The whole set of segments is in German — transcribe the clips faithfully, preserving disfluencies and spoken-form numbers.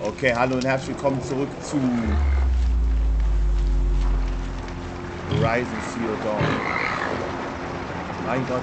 Okay, hallo und herzlich willkommen zurück zu Rising Seal Dawn. Mein Gott.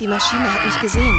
Die Maschine hat mich gesehen.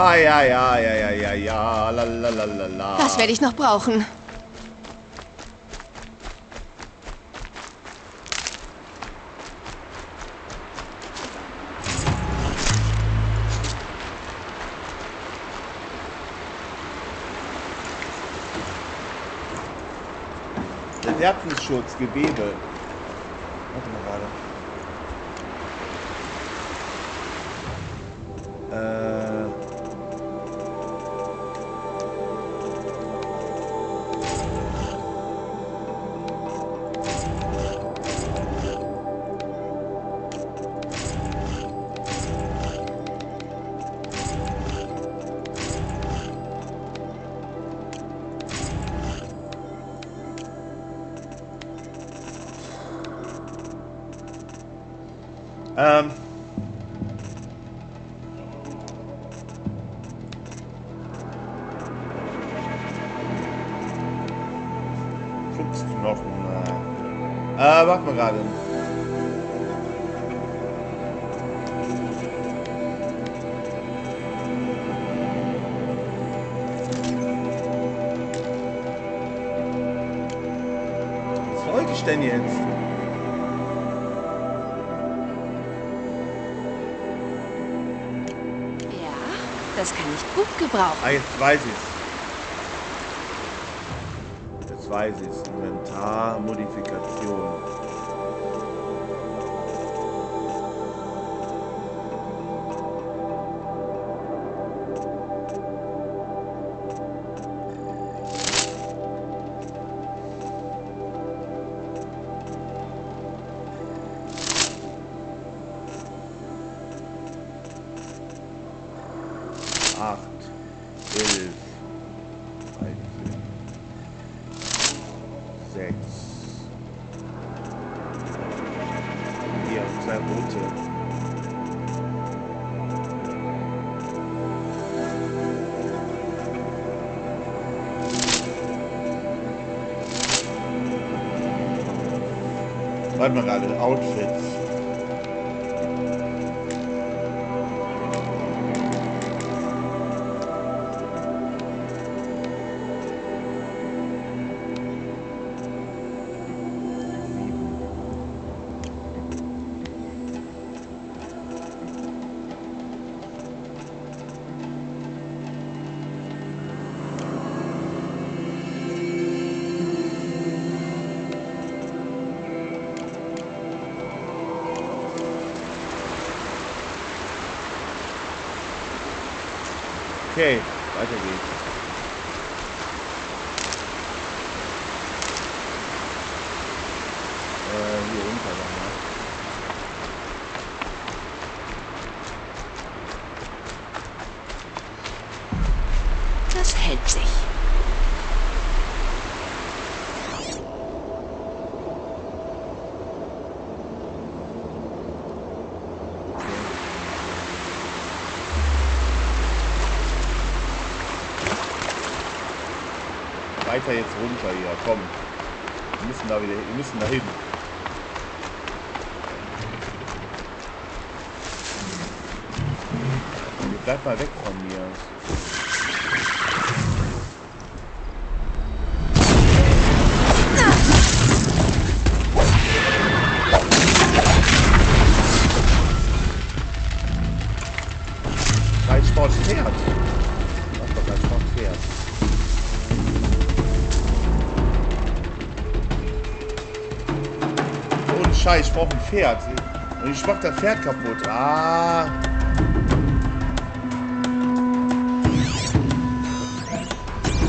Ah, ja, ja, ja, ja, ja, ja, la, la, la, la, la. Das werde ich noch brauchen. Herzenschutz, Gewebe. Warte mal gerade. Ähm. Fuchsknochen. Äh, warte mal gerade. Was wollte ich denn jetzt? Das kann ich gut gebrauchen. Ah, jetzt weiß ich's. Jetzt weiß ich's. Inventar, Modifikation. acht, elf, dreizehn, sechs. Hier, zwei Boote. Warte mal gerade, Outfits. Okay, weiter geht's. Äh, hier runter nochmal. Das hält sich. Weiter jetzt runter hier, komm. Wir müssen da wieder, wir müssen da hin. Bleib mal weg von mir. Kein Sportpferd. Mach doch kein Sportpferd. Scheiße, ich brauche ein Pferd. Und ich mach das Pferd kaputt. Ah.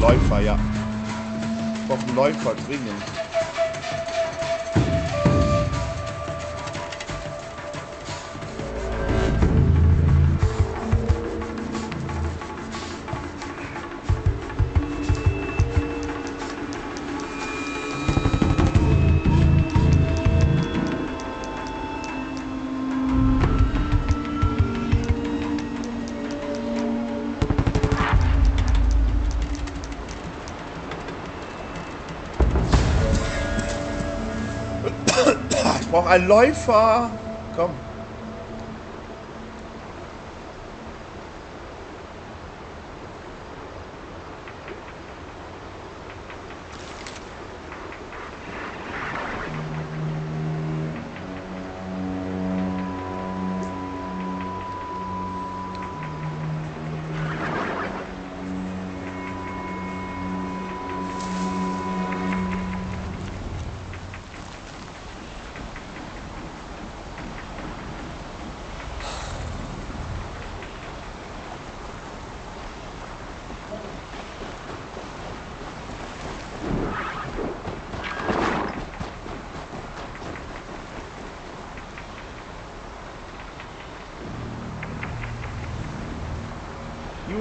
Läufer, ja. Ich brauche einen Läufer dringend. Ich brauche einen Läufer. Komm.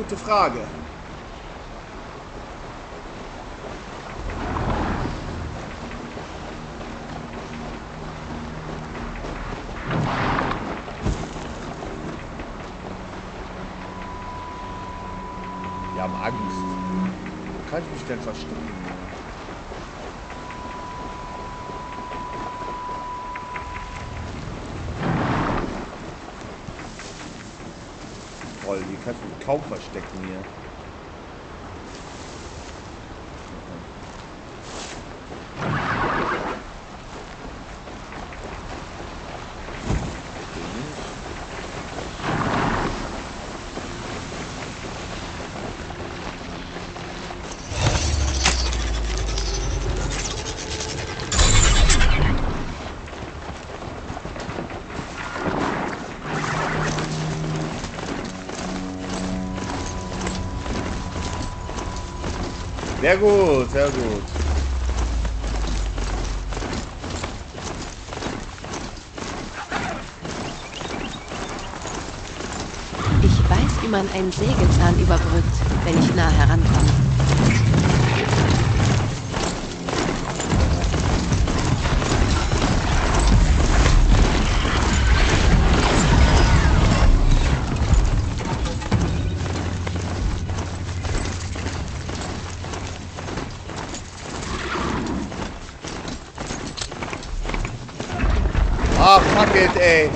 Gute Frage. Wir haben Angst. Wo kann ich mich denn verstecken? Die kannst du kaum verstecken hier. Sehr gut, sehr gut. Ich weiß, wie man einen Sägezahn überbrückt, wenn ich nah herankomme. Ah, fuck it, ey.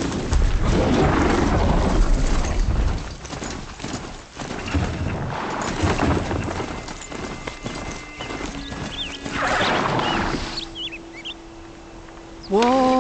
Wow.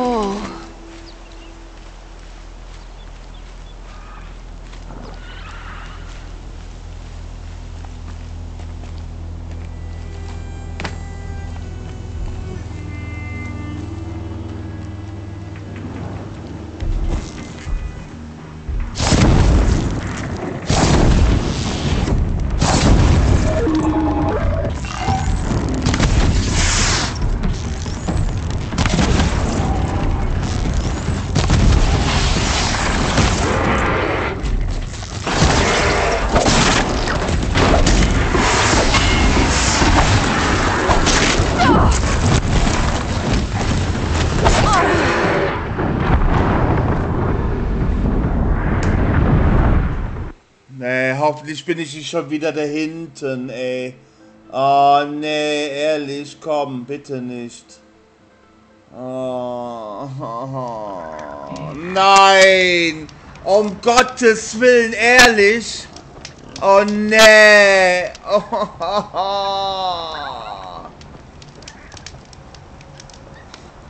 Hoffentlich bin ich nicht schon wieder da hinten, ey. Oh, nee, ehrlich, komm, bitte nicht. Oh, oh, nein! Um Gottes Willen, ehrlich! Oh, nee! Oh, oh, oh.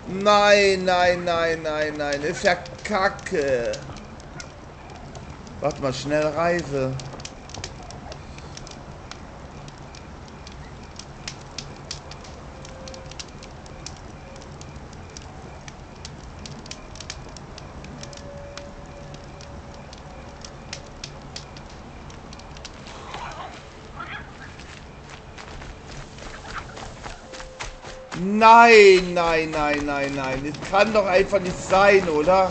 Nein, nein, nein, nein, nein, ist ja kacke. Warte mal, schnell Reise. Nein, nein, nein, nein, nein. Das kann doch einfach nicht sein, oder?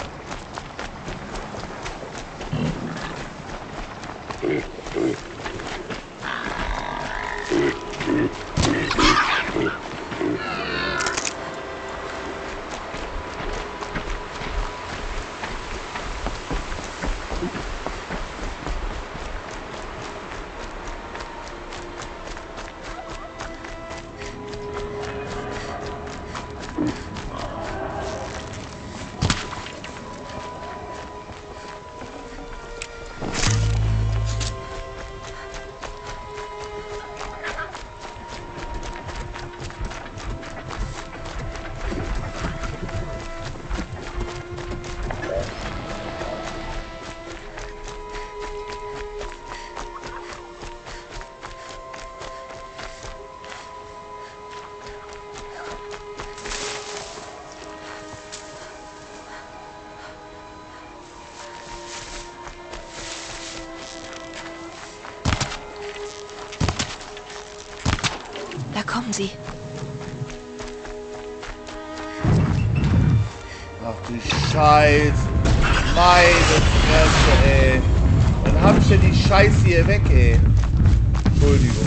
Kommen Sie. Ach du Scheiße. Meine Fresse, ey. Dann hab ich ja die Scheiße hier weg, ey. Entschuldigung.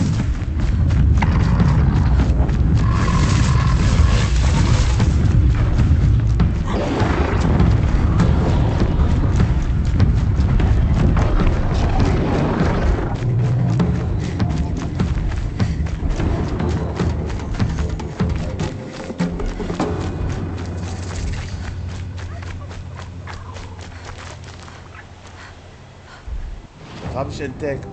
Hab ich entdeckt.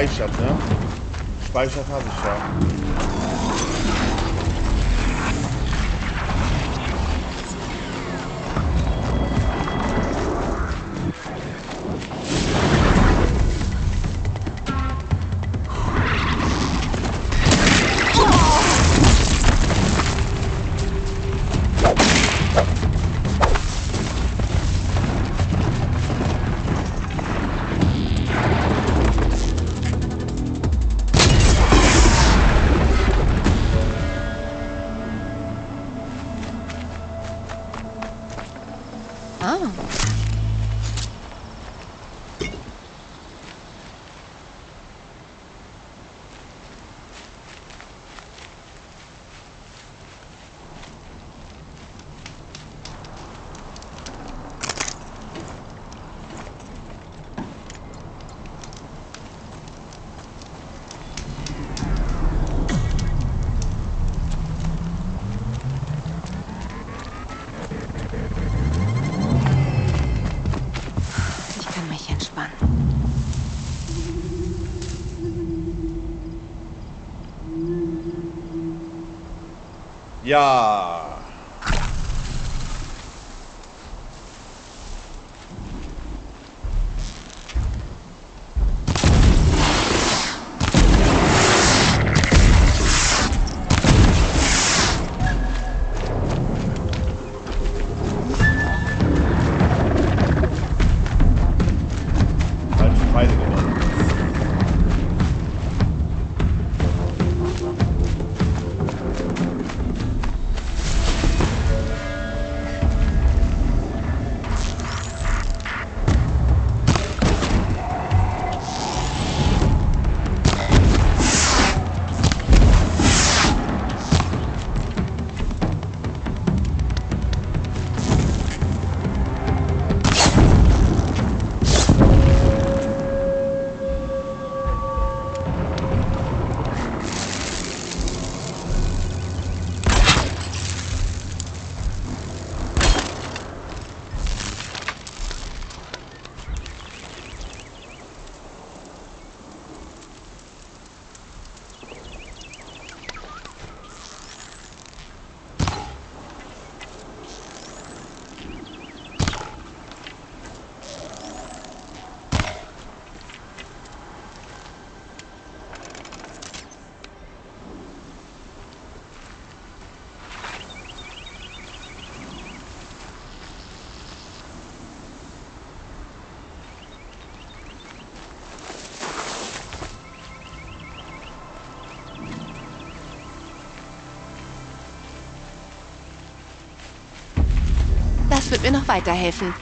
gespeichert, ne? Gespeichert habe ich ja. Ja. Falsche Pfeile genommen. Das wird mir noch weiterhelfen.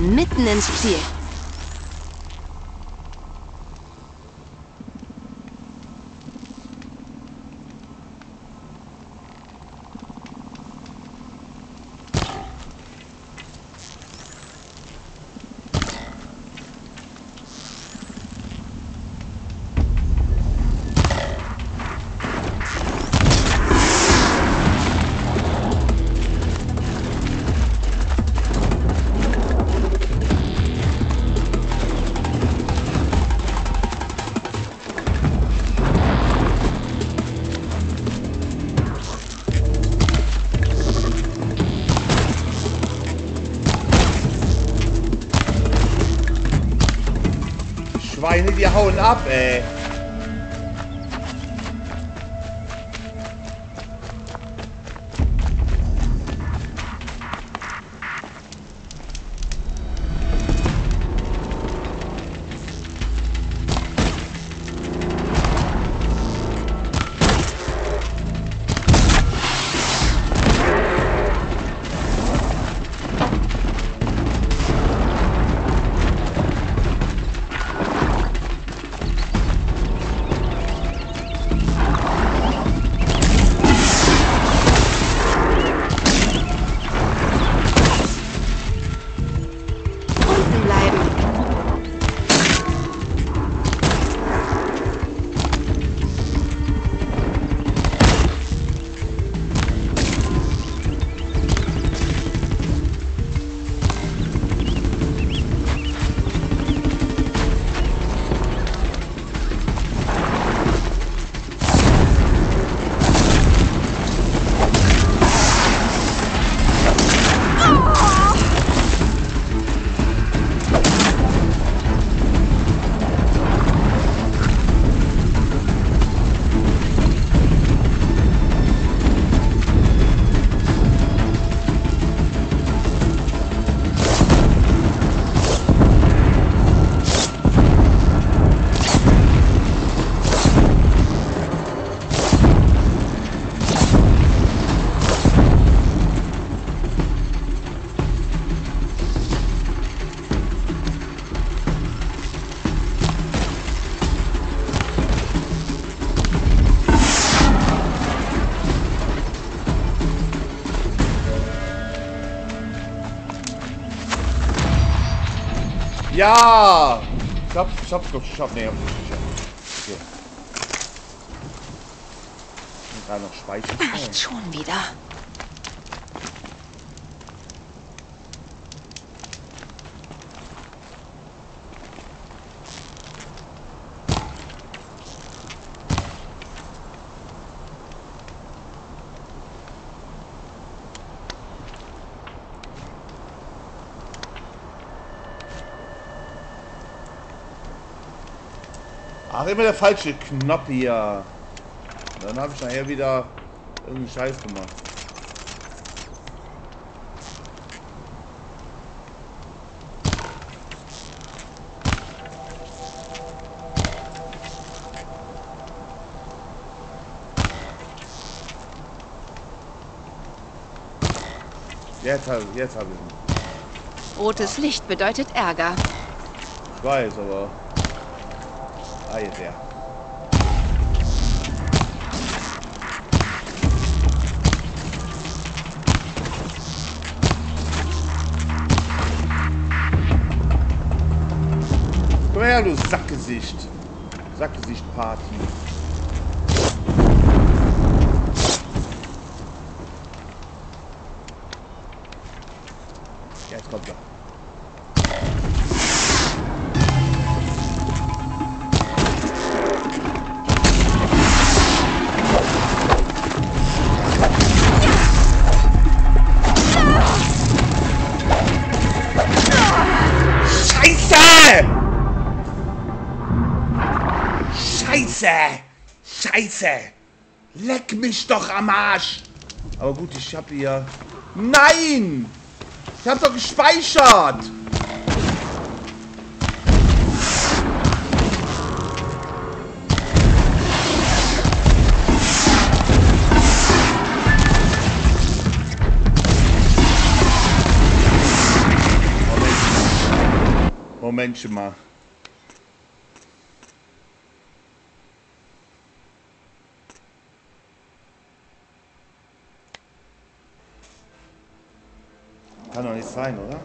mitten ins Ziel. Schweine, die hauen ab, ey. Ja! Ich hab's, ich hab's, ich hab's, nee, ich hab's nicht geschafft. Okay. Und da noch speichern. Ach, schon wieder. Ach, immer der falsche Knopf hier. Dann habe ich nachher wieder irgendeinen Scheiß gemacht. Jetzt habe ich, jetzt habe ich ihn. Rotes Licht bedeutet Ärger. Ich weiß, aber... Ah, jetzt ja. Komm her, du Sackgesicht. Sackgesicht-Party. Ja, jetzt kommt er. Scheiße! Scheiße! Leck mich doch am Arsch! Aber gut, ich hab hier... Nein! Ich hab doch gespeichert! Moment. Momentchen mal. Kann doch nicht sein, oder?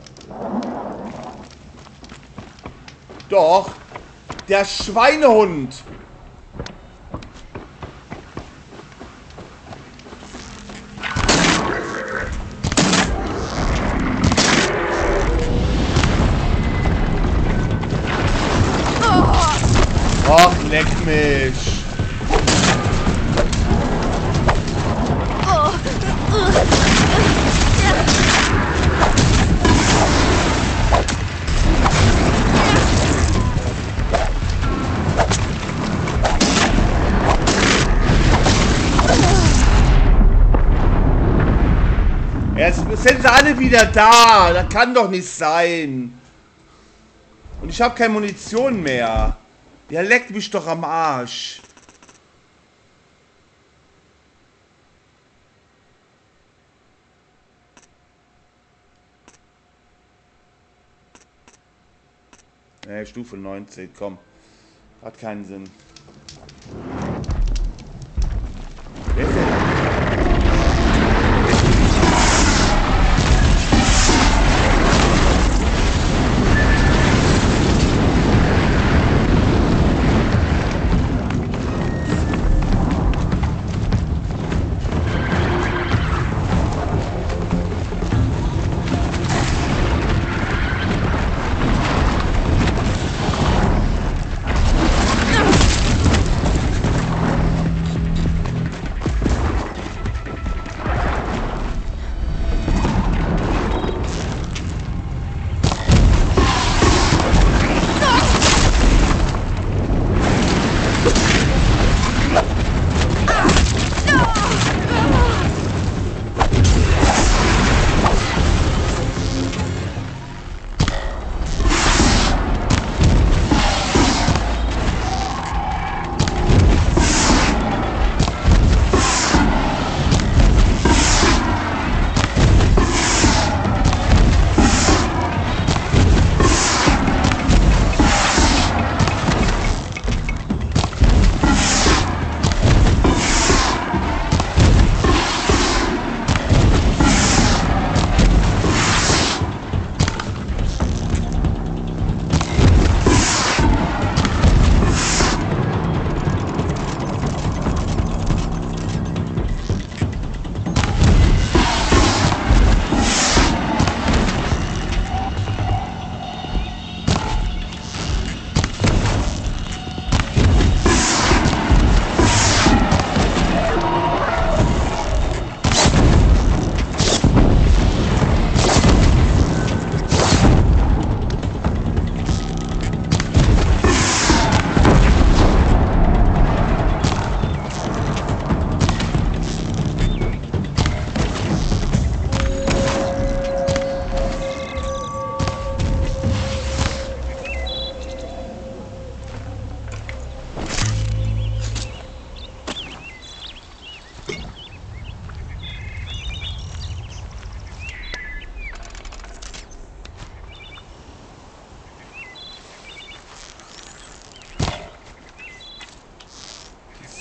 Doch! Der Schweinehund! Ach, leck mich! Jetzt sind sie alle wieder da. Das kann doch nicht sein. Und ich habe keine Munition mehr. Der leckt mich doch am Arsch. Nee, Stufe neunzehn, komm. Hat keinen Sinn.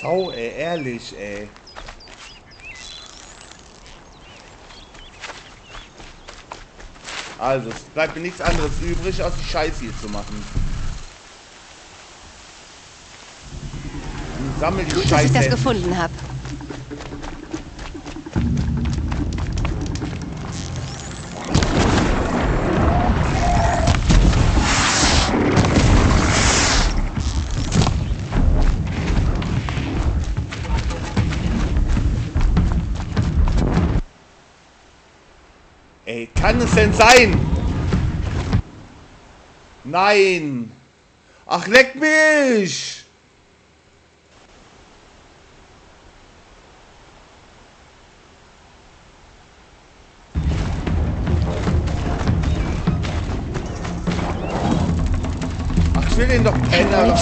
Oh, ey, ehrlich, ey. Also, es bleibt mir nichts anderes übrig, als die Scheiße hier zu machen. Und sammel die Scheiße. Gut, dass ich das gefunden habe. Kann es denn sein? Nein! Ach, leck mich! Ach, ich will den doch ändern.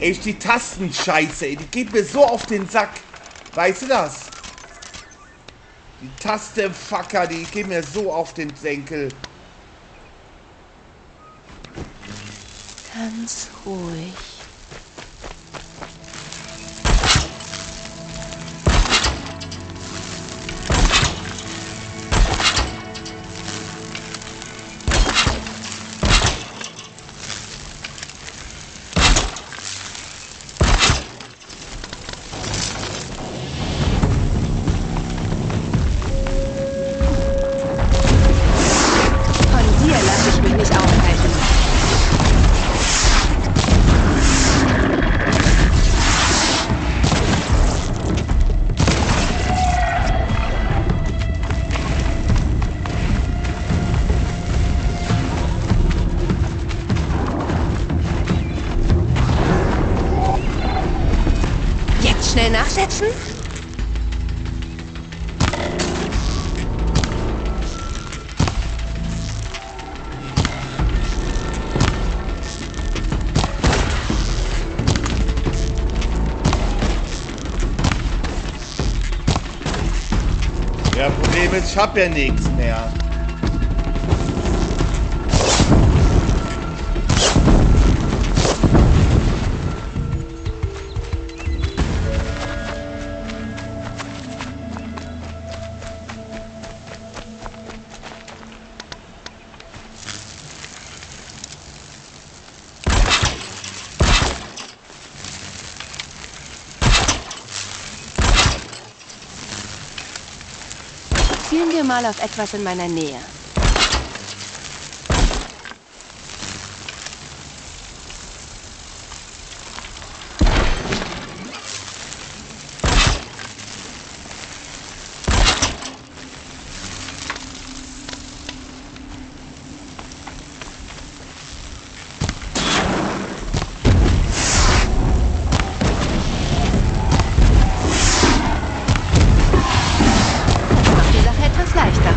Echt die Tastenscheiße, ey. Die geht mir so auf den Sack. Weißt du das? Die Tastefucker, die geht mir so auf den Senkel. Ganz ruhig. Schnell nachsetzen? Ja, Problem ist, ich hab ja nichts mehr. Zielen wir mal auf etwas in meiner Nähe. Leichter.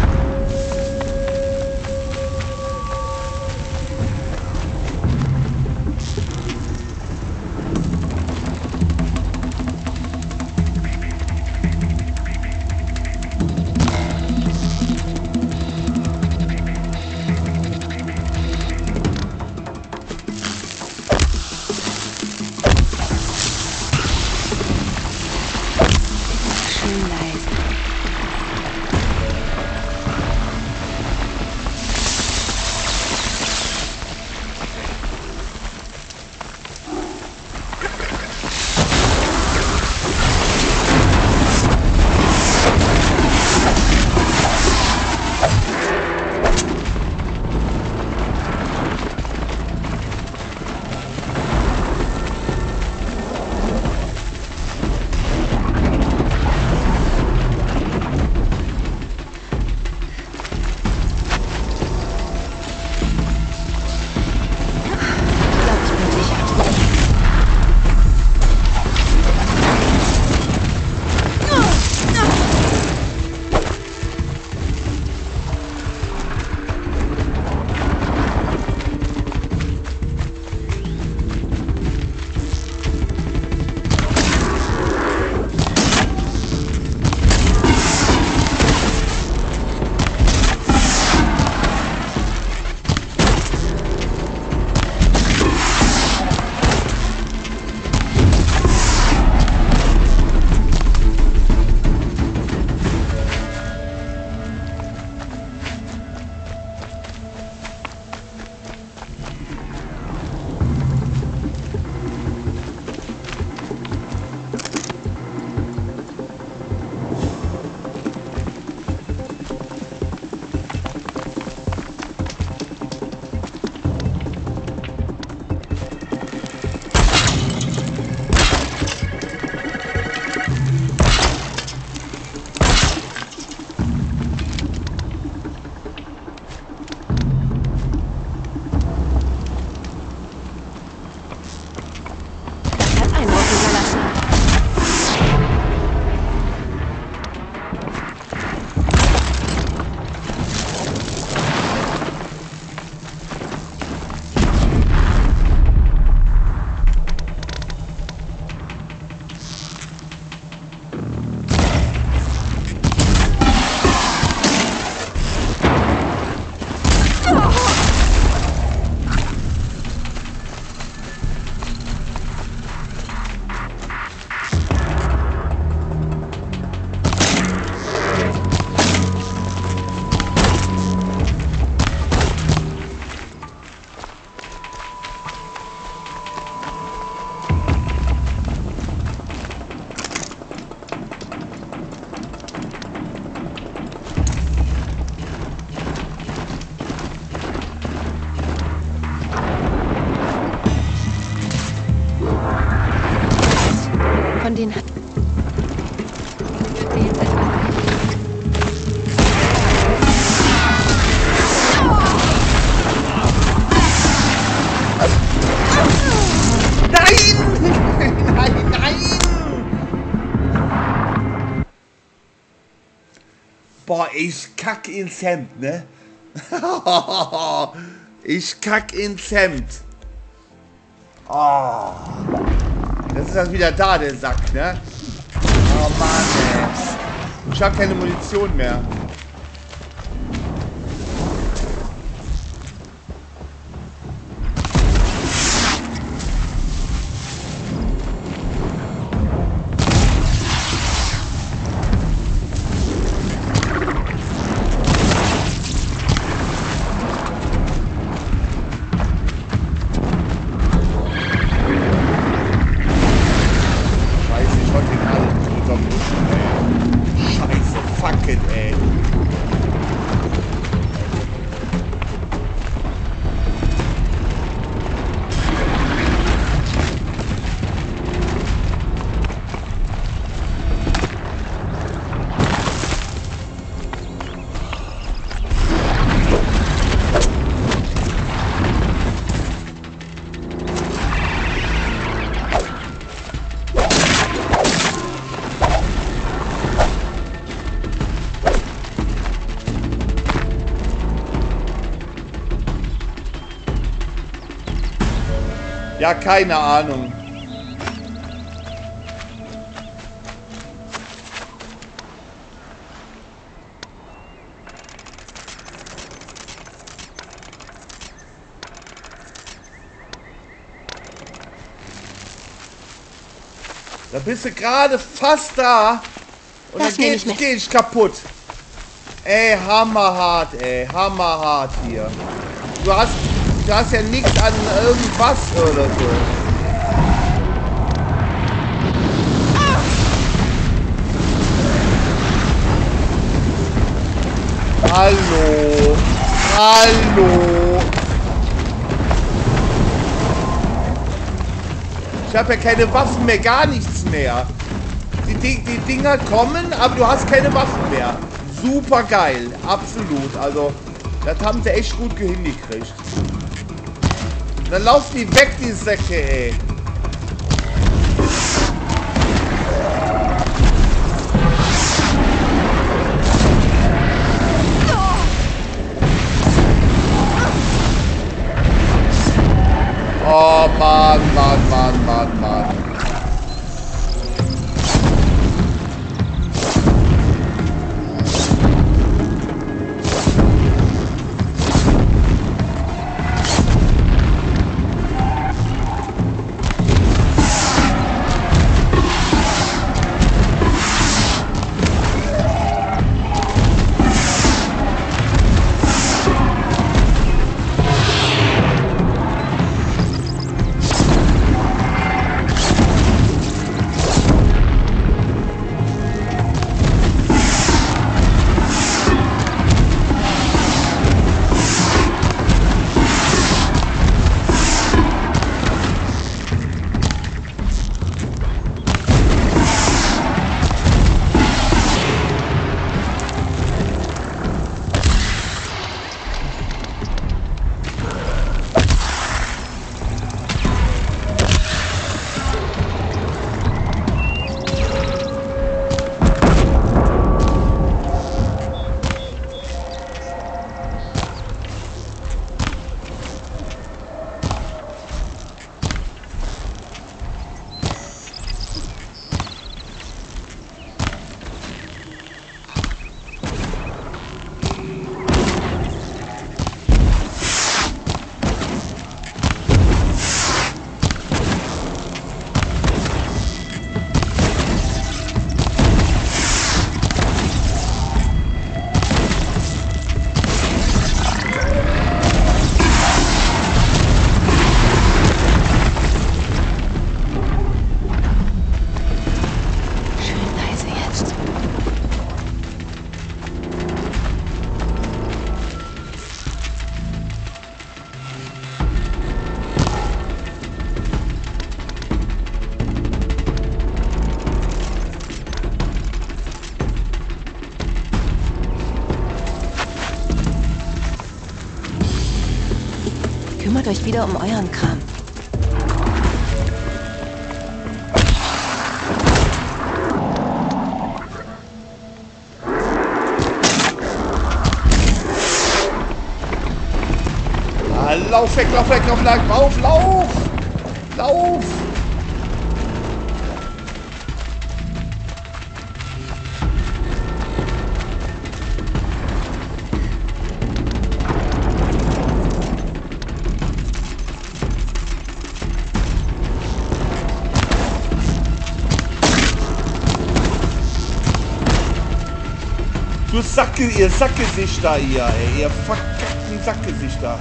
den... Nein! Nein, nein! Boah, ich kack ins Hemd, ne? Ich kack ins Hemd. Oh. Das ist das wieder da, der Sack, ne? Oh Mann, ey. Ich hab keine Munition mehr. Ja, keine Ahnung. Da bist du gerade fast da. Und das dann geht, geh ich kaputt. Ey, hammerhart, ey. Hammerhart hier. Du hast... Du hast ja nichts an irgendwas oder so. Ah. Hallo. Hallo. Ich habe ja keine Waffen mehr, gar nichts mehr. Die, die, die Dinger kommen, aber du hast keine Waffen mehr. Super geil, absolut. Also, das haben sie echt gut hingekriegt. Dann laufen die weg, die Säcke, ey. Oh, Mann, Mann, Mann, Mann, Mann. euch wieder um euren Kram. Ah, lauf weg, lauf weg, lauf weg, lauf, lauf! Lauf! Du Sacke, ihr Sackgesichter hier, ey, ihr verkackten Sackgesichter.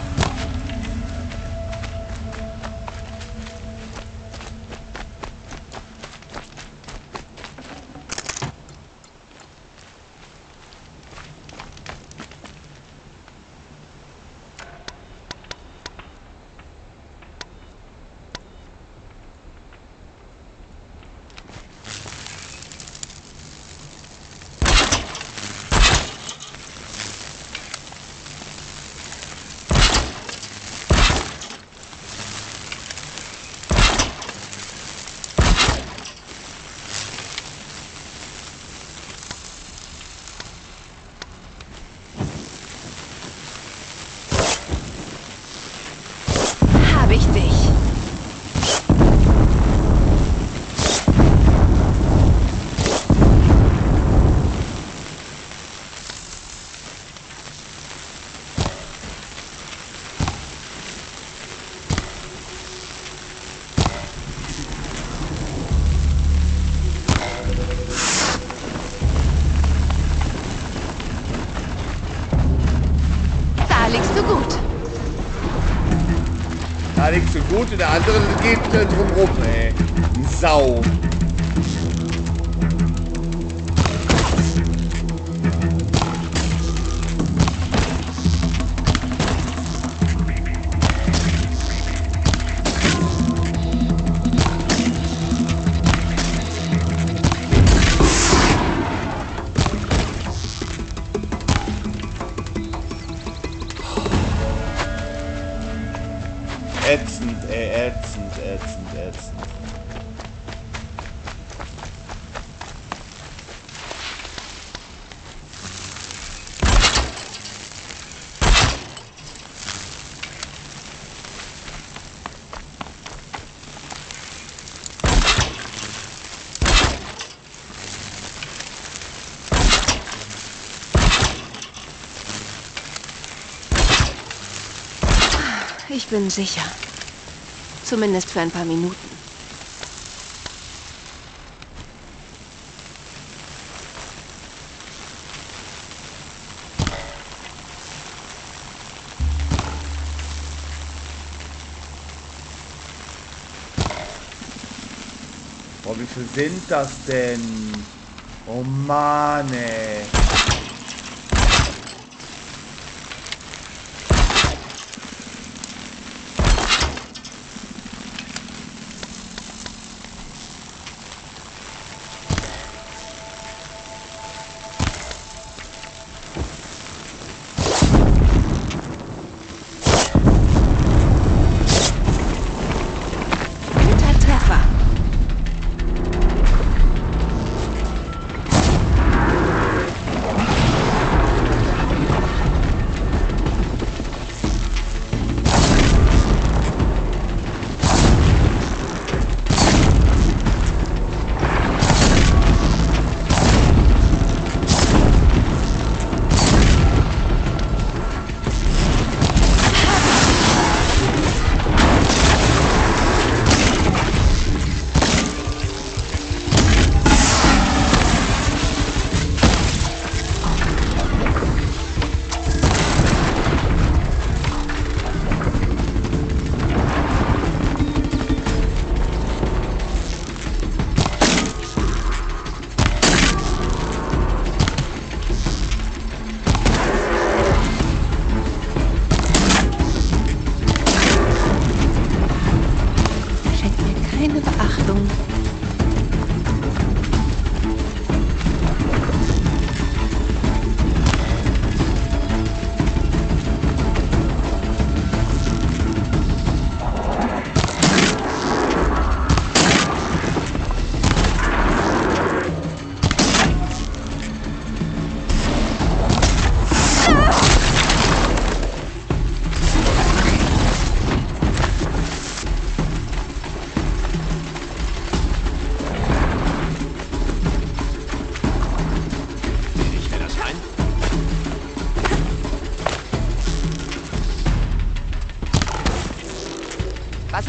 Nicht so gut und der andere geht äh, drumrum, ey. Sau. Ätzend, ey, ätzend, ätzend, ätzend. Ich bin sicher. Zumindest für ein paar Minuten. Oh, wie viel sind das denn? Oh Mann, ey.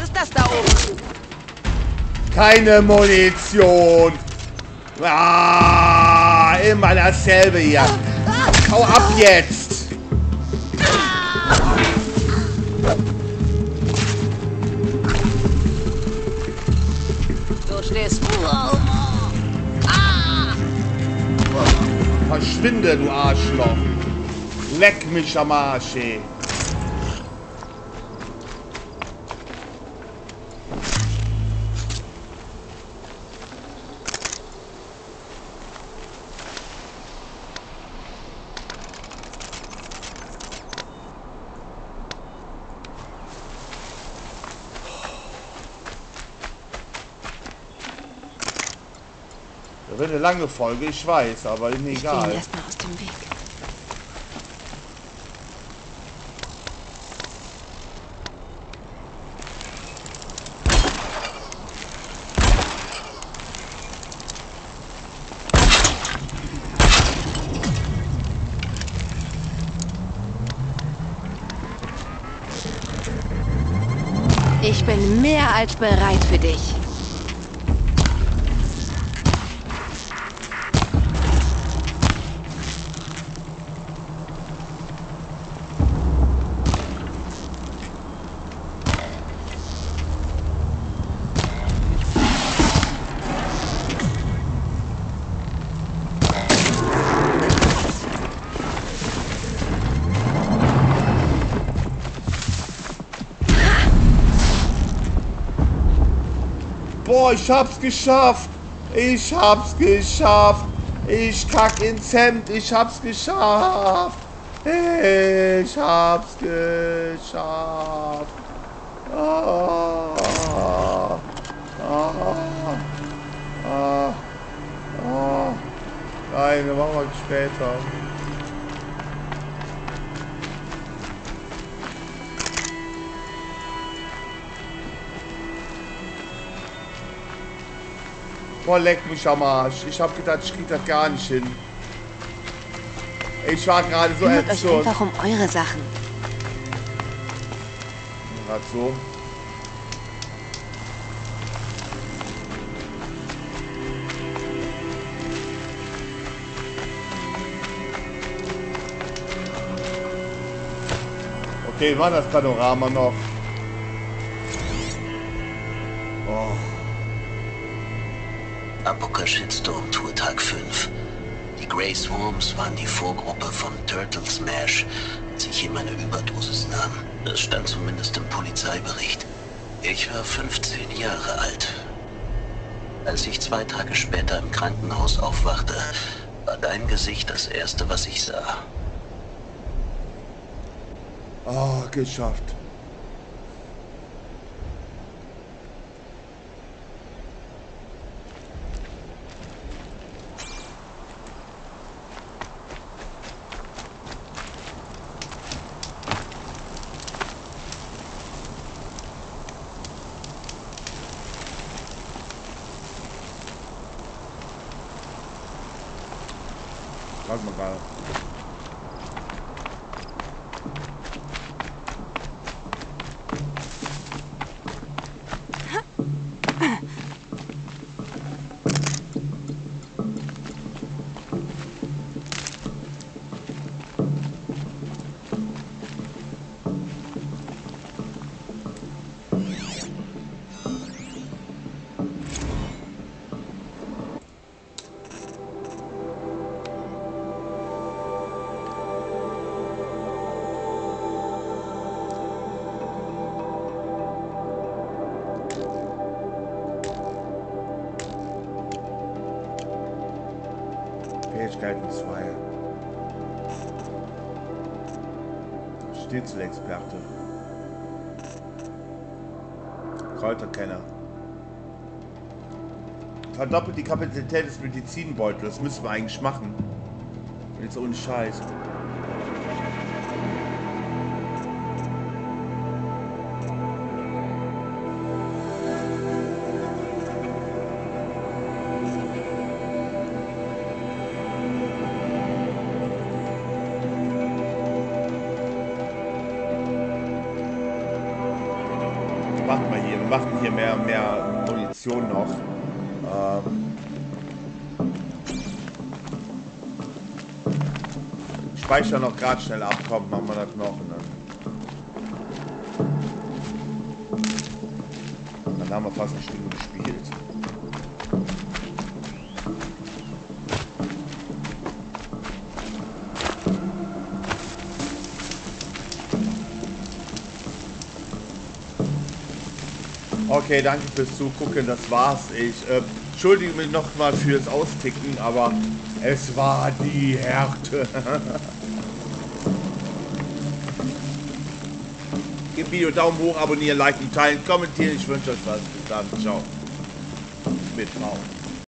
ist das da oben? Keine Munition. Ah, immer dasselbe hier. Hau ab jetzt. Du stehst. Verschwinde, du Arschloch. Leck mich am Arsch, ey. Da wird eine lange Folge, ich weiß, aber ist mir egal. Ich gehe erstmal aus dem Weg. Ich bin mehr als bereit für dich. Boah, ich hab's geschafft. Ich hab's geschafft. Ich kack ins Hemd. Ich hab's geschafft. Ich hab's geschafft. Ah, ah, ah, ah. Nein, das machen wir später. Boah, leck mich am Arsch. Ich hab gedacht, ich krieg das gar nicht hin. Ich war gerade so absurd. Einfach um eure Sachen. Gerade so. Okay, war das Panorama noch? Apokashitsturm Tour Tag fünf. Die Grey Worms waren die Vorgruppe von Turtle Smash, als ich hier meine Überdosis nahm. Das stand zumindest im Polizeibericht. Ich war fünfzehn Jahre alt. Als ich zwei Tage später im Krankenhaus aufwachte, war dein Gesicht das erste, was ich sah. Ah, geschafft. Warte mal gerade. Fähigkeiten zwei. Schnitzelexperte. Kräuterkenner. Verdoppelt die Kapazität des Medizinbeutels. Das müssen wir eigentlich machen. Jetzt ohne Scheiß. Warte mal hier. wir machen hier mehr, mehr Munition noch. Ähm, Speichern noch gerade schnell ab, komm, machen wir das noch. Ne? Dann haben wir fast eine Stunde gespielt. Okay, danke fürs Zugucken, das war's. Ich äh, entschuldige mich nochmal fürs Austicken, aber es war die Härte. Gebt Video Daumen hoch, abonnieren, liken, teilen, kommentieren. Ich wünsche euch was. Bis dann. Ciao. Mit V.